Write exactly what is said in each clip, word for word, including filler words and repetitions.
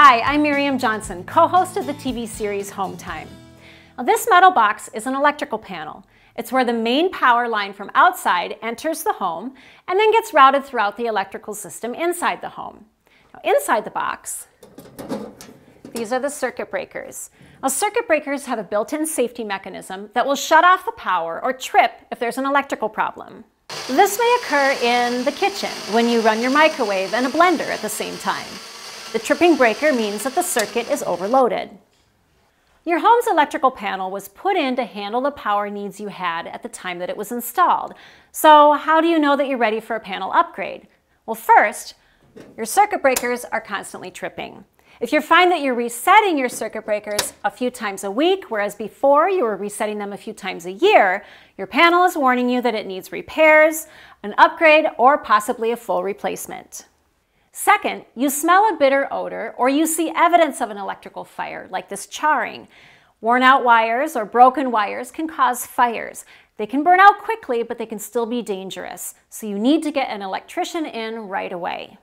Hi, I'm Miriam Johnson, co-host of the T V series Home Time. Now, this metal box is an electrical panel. It's where the main power line from outside enters the home and then gets routed throughout the electrical system inside the home. Now, inside the box, these are the circuit breakers. Now, circuit breakers have a built-in safety mechanism that will shut off the power or trip if there's an electrical problem. This may occur in the kitchen when you run your microwave and a blender at the same time. The tripping breaker means that the circuit is overloaded. Your home's electrical panel was put in to handle the power needs you had at the time that it was installed. So how do you know that you're ready for a panel upgrade? Well, first, your circuit breakers are constantly tripping. If you find that you're resetting your circuit breakers a few times a week, whereas before you were resetting them a few times a year, your panel is warning you that it needs repairs, an upgrade, or possibly a full replacement. Second, you smell a bitter odor or you see evidence of an electrical fire, like this charring. Worn out wires or broken wires can cause fires. They can burn out quickly, but they can still be dangerous. So you need to get an electrician in right away.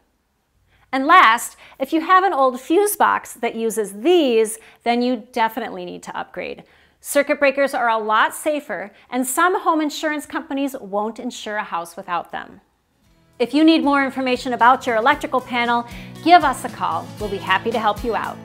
And last, if you have an old fuse box that uses these, then you definitely need to upgrade. Circuit breakers are a lot safer, and some home insurance companies won't insure a house without them. If you need more information about your electrical panel, give us a call. We'll be happy to help you out.